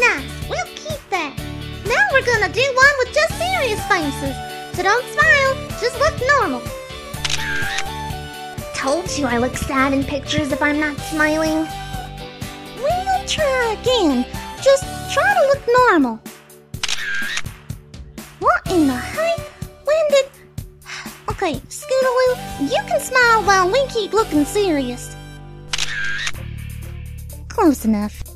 snack. We'll keep that. Now we're gonna do one with just serious faces. So don't smile, just look normal. Told you I look sad in pictures if I'm not smiling. We'll try again. Just try to look normal. What in the heck? When did... Okay, Scootaloo, you can smile while we keep looking serious. Close enough.